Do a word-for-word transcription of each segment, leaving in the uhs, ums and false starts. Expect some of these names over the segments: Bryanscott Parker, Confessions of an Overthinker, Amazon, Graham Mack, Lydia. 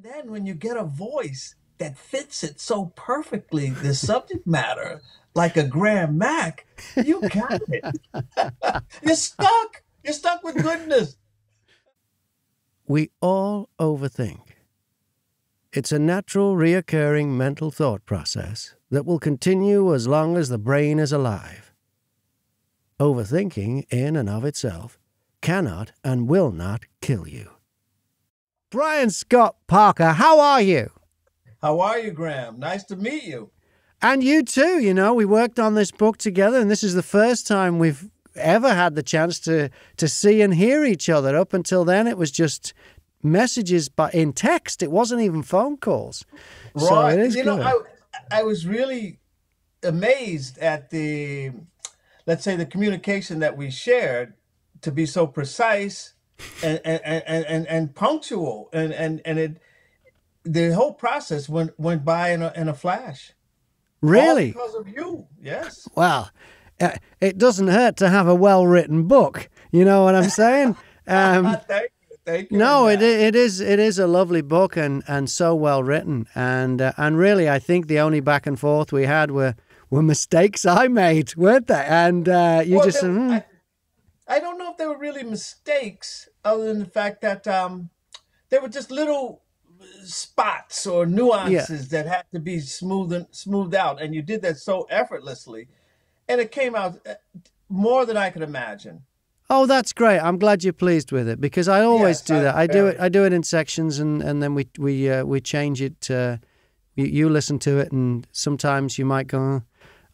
And then when you get a voice that fits it so perfectly, the subject matter, like a Graham Mack, you got it. You're stuck. You're stuck with goodness. We all overthink. It's a natural, reoccurring mental thought process that will continue as long as the brain is alive. Overthinking, in and of itself, cannot and will not kill you. Bryanscott Parker, how are you? How are you, Graham? Nice to meet you. And you too, you know. We worked on this book together, and this is the first time we've ever had the chance to, to see and hear each other. Up until then, it was just messages by, in text. It wasn't even phone calls. Right. So it is you good. know, I, I was really amazed at the, let's say, the communication that we shared, to be so precise and, and, and, and, and punctual. And, and, and it, the whole process went, went by in a, in a flash. Really? All because of you, yes. Well, uh, it doesn't hurt to have a well-written book. You know what I'm saying? Um, thank you, thank you. No, it, it is it is a lovely book and and so well written. And uh, and really, I think the only back and forth we had were were mistakes I made, weren't they? And uh, you well, just there, mm. I, I don't know if they were really mistakes, other than the fact that um, they were just little spots or nuances yeah. that had to be smoothed and smoothed out, and you did that so effortlessly, and it came out more than I could imagine. Oh, that's great! I'm glad you're pleased with it, because I always yes, do I, that. I do it. I do it in sections, and and then we we uh, we change it. Uh, you, you listen to it, and sometimes you might go,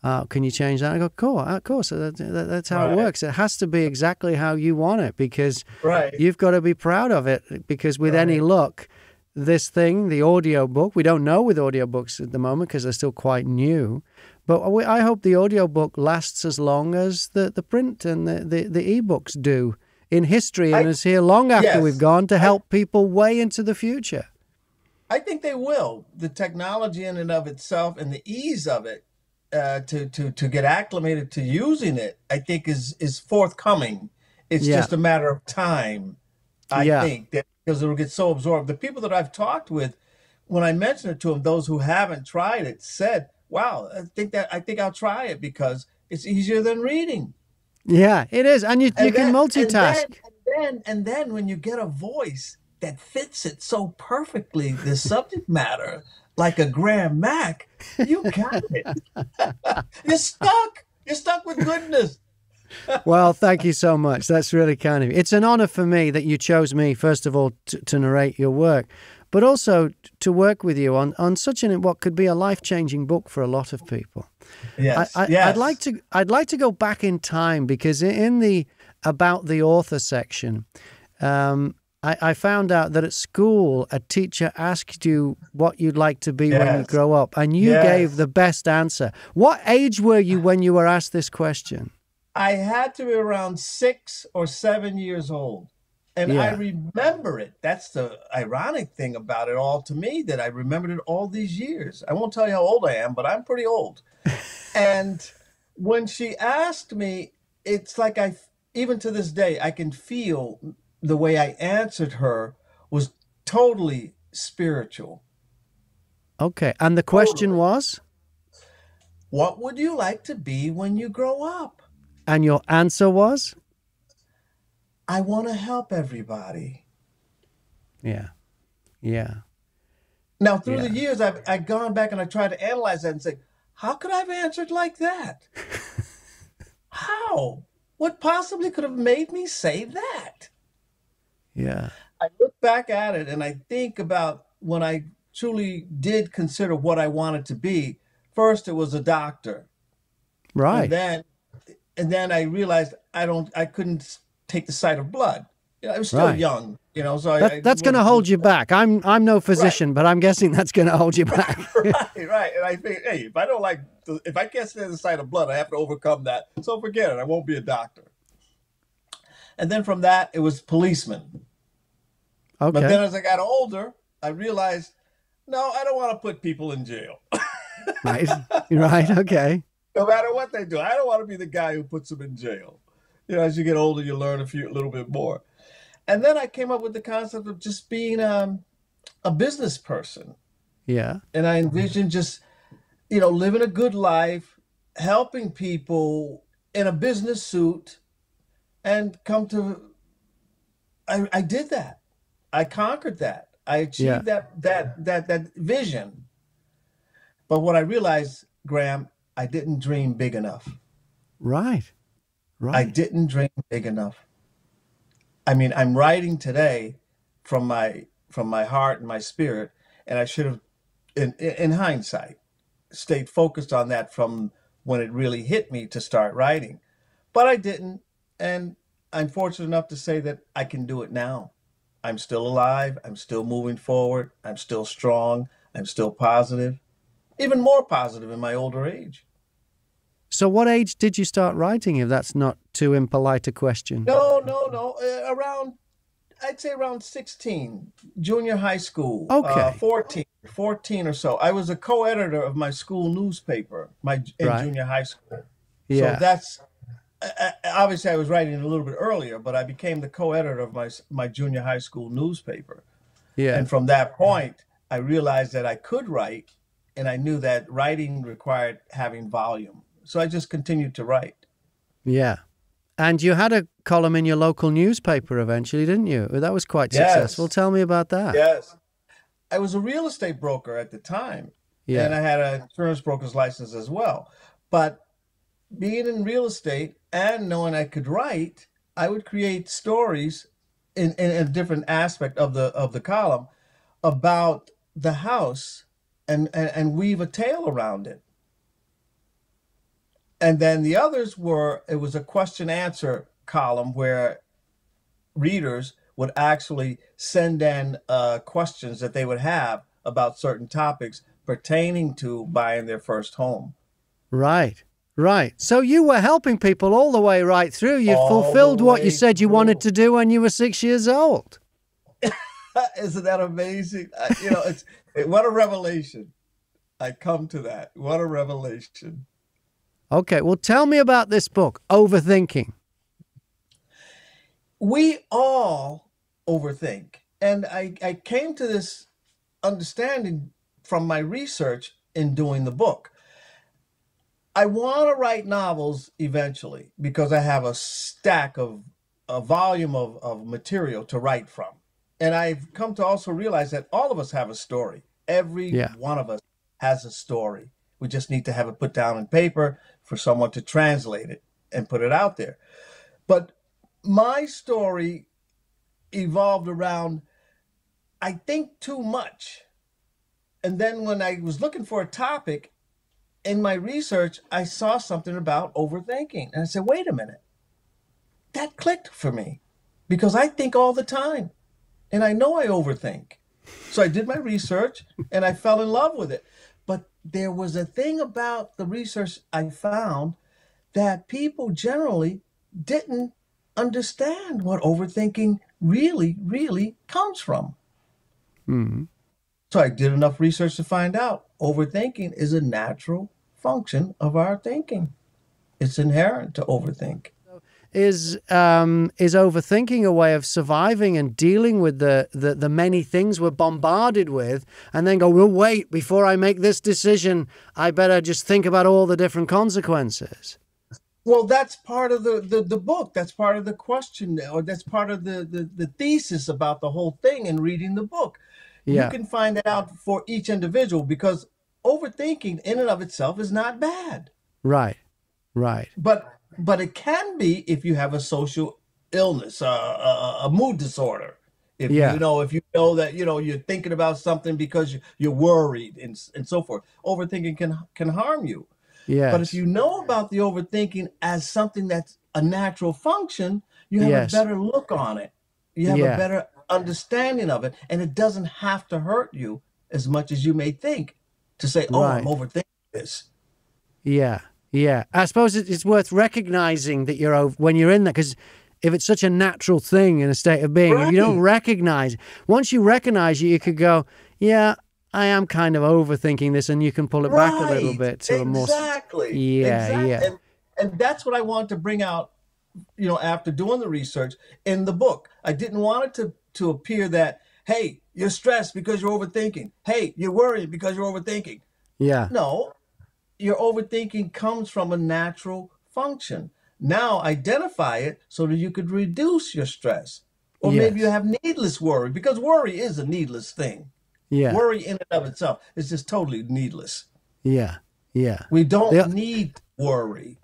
uh, "Can you change that?" I go, "Cool, of course. That, that, that's how right. it works. It has to be exactly how you want it, because right. you've got to be proud of it. Because with right. any luck." This thing, the audiobook, we don't know with audiobooks at the moment because they're still quite new, but we, I hope the audiobook lasts as long as the, the print and the, the, the e-books do in history, and I, is here long after yes, we've gone, to help I, people way into the future. I think they will. The technology in and of itself and the ease of it uh, to, to, to get acclimated to using it, I think is, is forthcoming. It's yeah. just a matter of time, I yeah. think, that because it'll get so absorbed. The people that I've talked with, when I mention it to them, those who haven't tried it said, wow, I think that I think I'll try it because it's easier than reading. Yeah, it is. And you, and you then, can multitask. And then, and then and then when you get a voice that fits it so perfectly, the subject matter, like a Graham Mack, you got it. You're stuck. You're stuck with goodness. Well, thank you so much. That's really kind of you. It's an honor for me that you chose me, first of all, to, to narrate your work, but also to work with you on, on such an what could be a life-changing book for a lot of people. Yes, I, I, yes. I'd like to I'd like to go back in time, because in the about the author section, um, I, I found out that at school a teacher asked you what you'd like to be yes. when you grow up, and you yes. gave the best answer. What age were you when you were asked this question? I had to be around six or seven years old, and yeah. I remember it. That's the ironic thing about it all to me, that I remembered it all these years. I won't tell you how old I am, but I'm pretty old. And when she asked me, it's like I, even to this day, I can feel the way I answered her was totally spiritual. Okay. And the question totally. was? What would you like to be when you grow up? And your answer was? I want to help everybody. Yeah. Yeah. Now, through yeah. the years, I've, I've gone back and I tried to analyze that and say, how could I have answered like that? How? What possibly could have made me say that? Yeah. I look back at it and I think about when I truly did consider what I wanted to be. First, it was a doctor. Right. And then... And then I realized I don't, I couldn't take the sight of blood. You know, I was still right. young, you know. So that, I, I that's going to hold you back. I'm, I'm no physician, right. but I'm guessing that's going to hold you back. right, right. And I think, hey, if I don't like, the, if I can't stand the sight of blood, I have to overcome that. So forget it. I won't be a doctor. And then from that, it was policeman. Okay. But then as I got older, I realized, no, I don't want to put people in jail. right. Right. Okay. No matter what they do, I don't want to be the guy who puts them in jail. You know, as you get older, you learn a few, a little bit more. And then I came up with the concept of just being um, a business person. Yeah. And I envisioned just, you know, living a good life, helping people in a business suit, and come to, I, I did that. I conquered that. I achieved yeah. that, that, that, that vision. But what I realized, Graham, I didn't dream big enough. Right. Right. I didn't dream big enough. I mean, I'm writing today from my, from my heart and my spirit, and I should have, in, in hindsight, stayed focused on that from when it really hit me to start writing. But I didn't, and I'm fortunate enough to say that I can do it now. I'm still alive. I'm still moving forward. I'm still strong. I'm still positive, even more positive in my older age. So what age did you start writing, if that's not too impolite a question? No, no, no. Uh, around, I'd say around sixteen, junior high school. Okay. Uh, fourteen, fourteen or so. I was a co-editor of my school newspaper my in right. junior high school. Yeah. So that's, I, I, obviously I was writing a little bit earlier, but I became the co-editor of my, my junior high school newspaper. Yeah. And from that point, I realized that I could write, and I knew that writing required having volume. So I just continued to write. Yeah. And you had a column in your local newspaper eventually, didn't you? That was quite yes. successful. Tell me about that. Yes. I was a real estate broker at the time. Yeah. And I had an insurance broker's license as well. But being in real estate and knowing I could write, I would create stories in, in a different aspect of the, of the column about the house and, and, and weave a tale around it. And then the others were, it was a question answer column where readers would actually send in uh, questions that they would have about certain topics pertaining to buying their first home. Right, right. So you were helping people all the way right through. You all fulfilled what you said you through. wanted to do when you were six years old. Isn't that amazing? I, you know, it's, it, what a revelation. I come to that. What a revelation. Okay, well, tell me about this book, Overthinking. We all overthink. And I, I came to this understanding from my research in doing the book. I want to write novels eventually because I have a stack of, a volume of, of material to write from. And I've come to also realize that all of us have a story. Every yeah. one of us has a story. We just need to have it put down on paper for someone to translate it and put it out there. But my story evolved around, I think too much. And then when I was looking for a topic in my research, I saw something about overthinking. And I said, wait a minute, that clicked for me because I think all the time and I know I overthink. So I did my research and I fell in love with it. But there was a thing about the research I found that people generally didn't understand what overthinking really, really comes from. Mm-hmm. So I did enough research to find out overthinking is a natural function of our thinking. It's inherent to overthink. Is um, is overthinking a way of surviving and dealing with the, the, the many things we're bombarded with and then go, well, wait, before I make this decision, I better just think about all the different consequences? Well, that's part of the, the, the book. That's part of the question, or that's part of the, the, the thesis about the whole thing in reading the book. Yeah. You can find that out for each individual because overthinking in and of itself is not bad. Right, right. But... But it can be if you have a social illness, uh, a, a mood disorder. If yeah. you know, if you know that you know you're thinking about something because you, you're worried and and so forth. Overthinking can can harm you. Yeah. But if you know about the overthinking as something that's a natural function, you have yes. a better look on it. You have yeah. a better understanding of it, and it doesn't have to hurt you as much as you may think. To say, oh, right. I'm overthinking this. Yeah. Yeah, I suppose it's worth recognizing that you're over, when you're in that, because if it's such a natural thing in a state of being, right. if you don't recognize, once you recognize it, you could go, yeah, I am kind of overthinking this, and you can pull it right. back a little bit to exactly. a more exactly, yeah, exactly. yeah, and, and that's what I want to bring out, you know, after doing the research in the book. I didn't want it to to appear that hey, you're stressed because you're overthinking. Hey, you're worried because you're overthinking. Yeah. No, your overthinking comes from a natural function. Now identify it so that you could reduce your stress. Or yes. maybe you have needless worry, because worry is a needless thing. Yeah. Worry in and of itself is just totally needless. Yeah. Yeah. We don't the, need worry.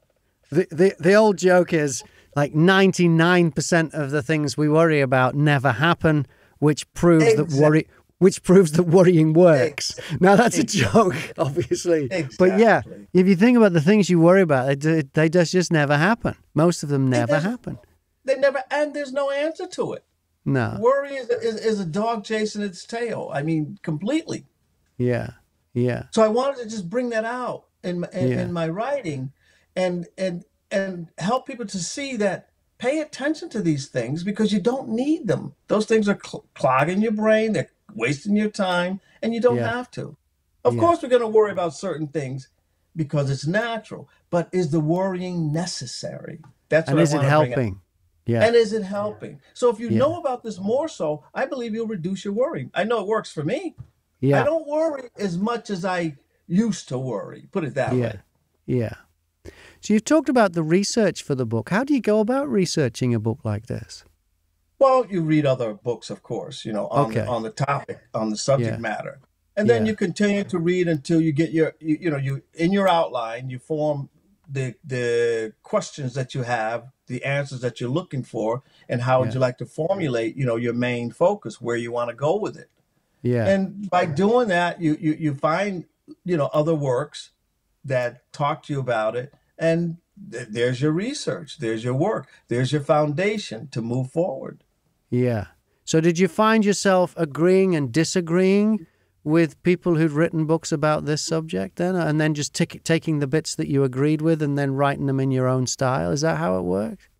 The, the, the old joke is like ninety-nine percent of the things we worry about never happen, which proves exactly. that worry, which proves that worrying works. Exactly. Now that's exactly. a joke, obviously. Exactly. But yeah, if you think about the things you worry about, they, they just, just never happen. Most of them never happen. They never, and there's no answer to it. No. Worry is, is, is a dog chasing its tail. I mean, completely. Yeah. Yeah. So I wanted to just bring that out in my, in, yeah. in my writing and, and, and help people to see that pay attention to these things because you don't need them. Those things are cl clogging your brain. They're wasting your time and you don't yeah. have to. Of yeah. course, we're going to worry about certain things because it's natural, but is the worrying necessary? That's what and I is it helping? Yeah. And is it helping? So if you yeah. know about this more so, I believe you'll reduce your worry. I know it works for me. Yeah. I don't worry as much as I used to worry. Put it that yeah. way. Yeah. So you've talked about the research for the book. How do you go about researching a book like this? Well, you read other books, of course, you know, on, okay. the, on the topic, on the subject yeah. matter. And then yeah. you continue to read until you get your, you, you know, you in your outline, you form the, the questions that you have, the answers that you're looking for, and how yeah. would you like to formulate, you know, your main focus, where you want to go with it. Yeah. And by doing that, you, you, you find, you know, other works that talk to you about it. And th there's your research. There's your work. There's your foundation to move forward. Yeah. So did you find yourself agreeing and disagreeing with people who'd written books about this subject then? And then just taking the bits that you agreed with and then writing them in your own style? Is that how it worked?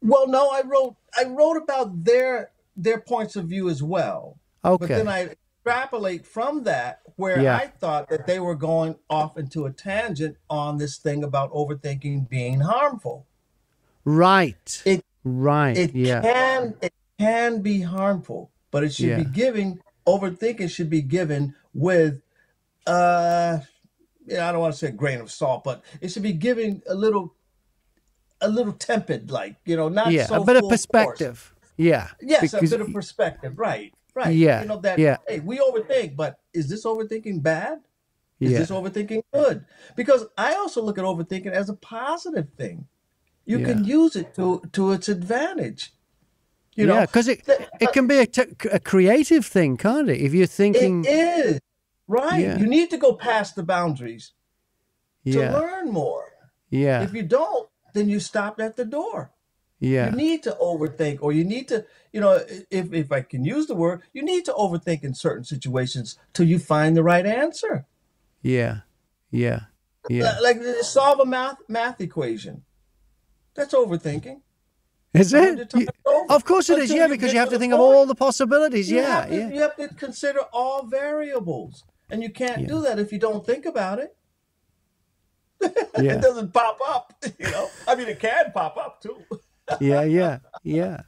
Well, no, I wrote, I wrote about their, their points of view as well. Okay. But then I extrapolate from that where yeah. I thought that they were going off into a tangent on this thing about overthinking being harmful. Right. It, right. It yeah. can, it can be harmful, but it should yeah. be given, overthinking should be given with, uh, you know, I don't want to say a grain of salt, but it should be given a little, a little tempered, like, you know, not yeah, so a bit of perspective. Force. Yeah. Yes. Because a bit of perspective. Right. Right. Yeah. You know, that, yeah. hey, we overthink, but is this overthinking bad? Is yeah. this overthinking good? Because I also look at overthinking as a positive thing. You yeah. can use it to, to its advantage. You yeah, because it, uh, it can be a, t a creative thing, can't it? If you're thinking... It is. Right. Yeah. You need to go past the boundaries to yeah. learn more. Yeah. If you don't, then you stop at the door. Yeah. You need to overthink, or you need to, you know, if, if I can use the word, you need to overthink in certain situations till you find the right answer. Yeah. Yeah. Yeah. Like, like solve a math math equation. That's overthinking. Is it? You, of course it is. Yeah, because you have to think of all the possibilities. Yeah. Yeah. You have to consider all variables, and you can't yeah. do that if you don't think about it. Yeah. It doesn't pop up, you know. I mean, it can pop up too. Yeah, yeah, yeah.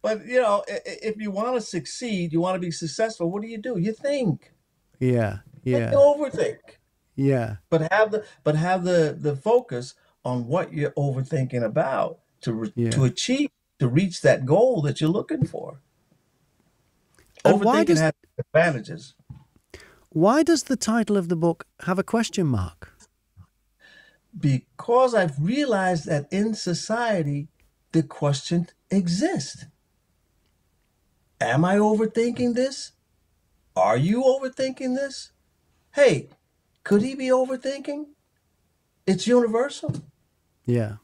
But, you know, if you want to succeed, you want to be successful, what do you do? You think. Yeah, yeah. You overthink. Yeah. But have the but have the the focus on what you're overthinking about to yeah. to achieve, to reach that goal that you're looking for. And overthinking does, has advantages. Why does the title of the book have a question mark? Because I've realized that in society, the question exists. Am I overthinking this? Are you overthinking this? Hey, could he be overthinking? It's universal. Yeah.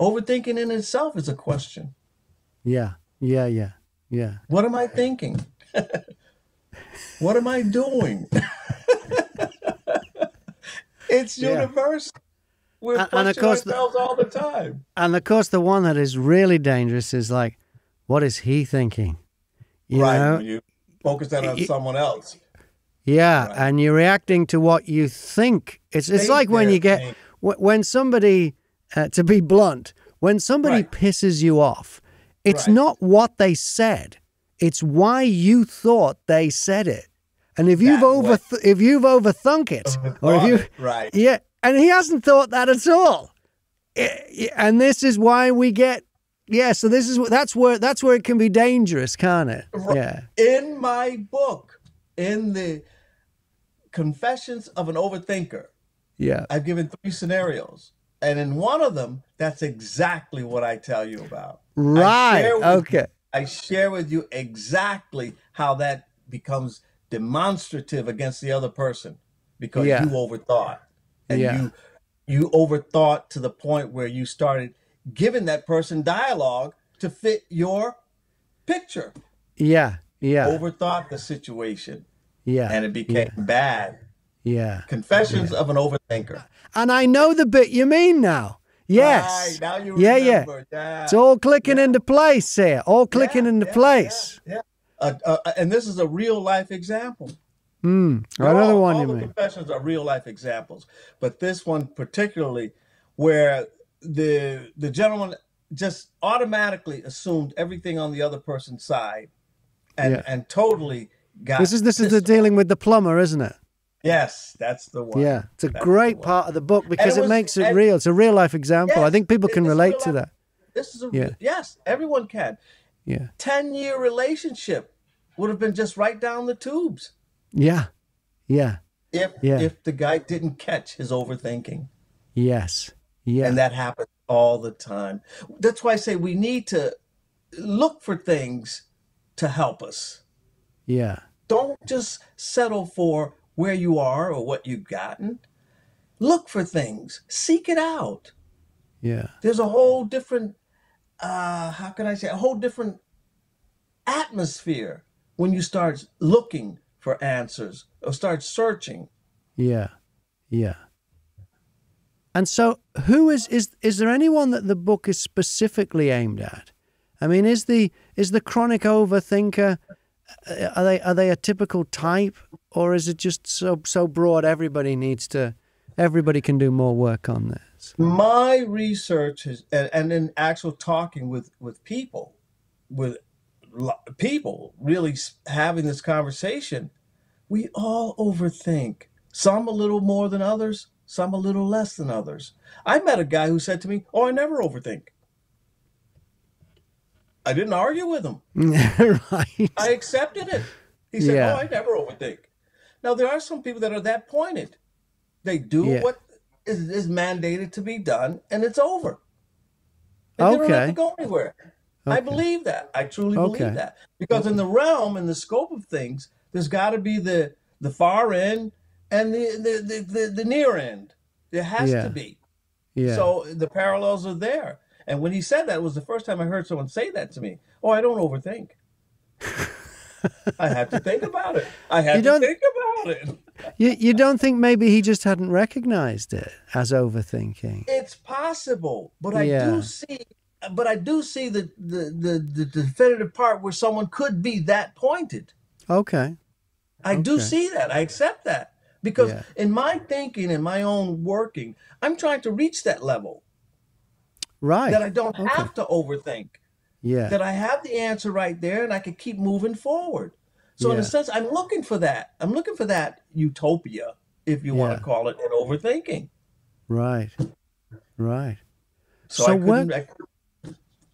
Overthinking in itself is a question. Yeah, yeah, yeah, yeah. What am I thinking? What am I doing? It's universal. Yeah. We're and, and of course, ourselves the, all the time. And of course, the one that is really dangerous is like, what is he thinking? You right. know? When you focus that on you, someone else. Yeah, right. And you're reacting to what you think. It's it's think like when you get w when somebody, uh, to be blunt, when somebody right. pisses you off, it's right. not what they said. It's why you thought they said it. And if you've over if you've overthunk it, overthought or if you it, right, yeah, and he hasn't thought that at all. It, and this is why we get, yeah. So this is that's where that's where it can be dangerous, can't it? Yeah. In my book, in the Confessions of an Overthinker, yeah, I've given three scenarios, and in one of them, that's exactly what I tell you about. Right. I okay. You, I share with you exactly how that becomes demonstrative against the other person because yeah. you overthought and yeah. you you overthought to the point where you started giving that person dialogue to fit your picture. Yeah. Yeah. Overthought the situation. Yeah. And it became yeah. bad. Yeah. Confessions yeah. of an Overthinker. And I know the bit you mean now. Yes. Right, now you yeah, remember. Yeah. Yeah. It's all clicking yeah. into place here. All clicking yeah, into yeah, place. Yeah. yeah. Uh, uh, and this is a real life example. Mm, another all, one all you the mean. Confessions are real life examples, but this one particularly, where the the gentleman just automatically assumed everything on the other person's side, and yeah. and totally got this is this is the dealing with the plumber, isn't it? Yes, that's the one. Yeah, it's a that's great part of the book because it, was, it makes it and, real. It's a real life example. Yes, I think people can relate to that. This is a, yeah. yes, everyone can. Yeah. ten year relationship would have been just right down the tubes. Yeah. Yeah. If yeah. if the guy didn't catch his overthinking. Yes. Yeah. And that happens all the time. That's why I say we need to look for things to help us. Yeah. Don't just settle for where you are or what you've gotten. Look for things. Seek it out. Yeah. There's a whole different Uh, how can I say, a whole different atmosphere when you start looking for answers or start searching. Yeah, yeah. And so who is, is, is there anyone that the book is specifically aimed at? I mean, is the, is the chronic overthinker, are they, are they a typical type, or is it just so, so broad everybody needs to, everybody can do more work on this? My research is, and, and in actual talking with, with people, with people really having this conversation, we all overthink. Some a little more than others, some a little less than others. I met a guy who said to me, oh, I never overthink. I didn't argue with him. Right. I accepted it. He said, yeah. oh, I never overthink. Now, there are some people that are that pointed. They do yeah. what Is, is mandated to be done, and it's over. And okay. They don't have to go anywhere. Okay. I believe that. I truly okay. believe that. Because okay. in the realm, in the scope of things, there's got to be the the far end and the the, the, the, the near end. There has yeah. to be. Yeah. So the parallels are there. And when he said that, it was the first time I heard someone say that to me. Oh, I don't overthink. I have to think about it. I have to think about it. You, you don't think maybe he just hadn't recognized it as overthinking? It's possible, but I yeah. do see, but I do see the, the, the, the definitive part where someone could be that pointed. Okay. I okay. do see that. I accept that because yeah. in my thinking, in my own working, I'm trying to reach that level. Right. That I don't okay. have to overthink. Yeah. That I have the answer right there and I can keep moving forward. So yeah. in a sense, I'm looking for that. I'm looking for that utopia, if you yeah. want to call it, and overthinking. Right, right. So, so I where, I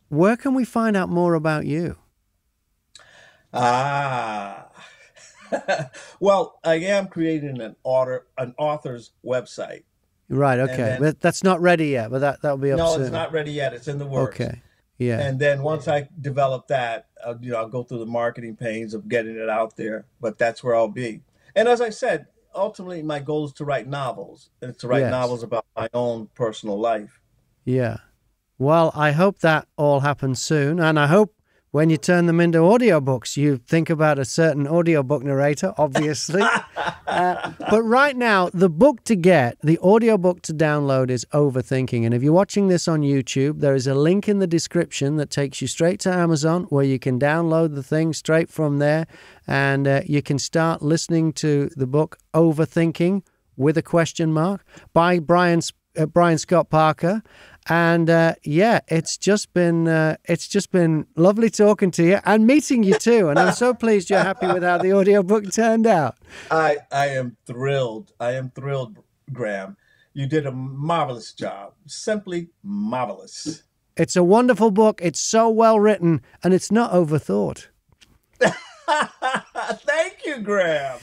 where can we find out more about you? Ah, well, I am creating an author, an author's website. Right. Okay, then, but that's not ready yet. But that that'll be up no, soon. It's not ready yet. It's in the works. Okay. Yeah. And then once I develop that, I'll, you know, I'll go through the marketing pains of getting it out there, but that's where I'll be. And as I said, ultimately my goal is to write novels, and to write yes. novels about my own personal life. Yeah. Well, I hope that all happens soon. And I hope when you turn them into audiobooks, you think about a certain audiobook narrator, obviously. uh, but right now, the book to get, the audiobook to download is Overthinking. And if you're watching this on YouTube, there is a link in the description that takes you straight to Amazon where you can download the thing straight from there. And uh, you can start listening to the book Overthinking with a question mark by Bryanscott uh, Bryanscott Parker. And uh, yeah, it's just been uh, it's just been lovely talking to you and meeting you too. And I'm so pleased you're happy with how the audiobook turned out. I I am thrilled. I am thrilled, Graham. You did a marvelous job. Simply marvelous. It's a wonderful book. It's so well written, and it's not overthought. Thank you, Graham.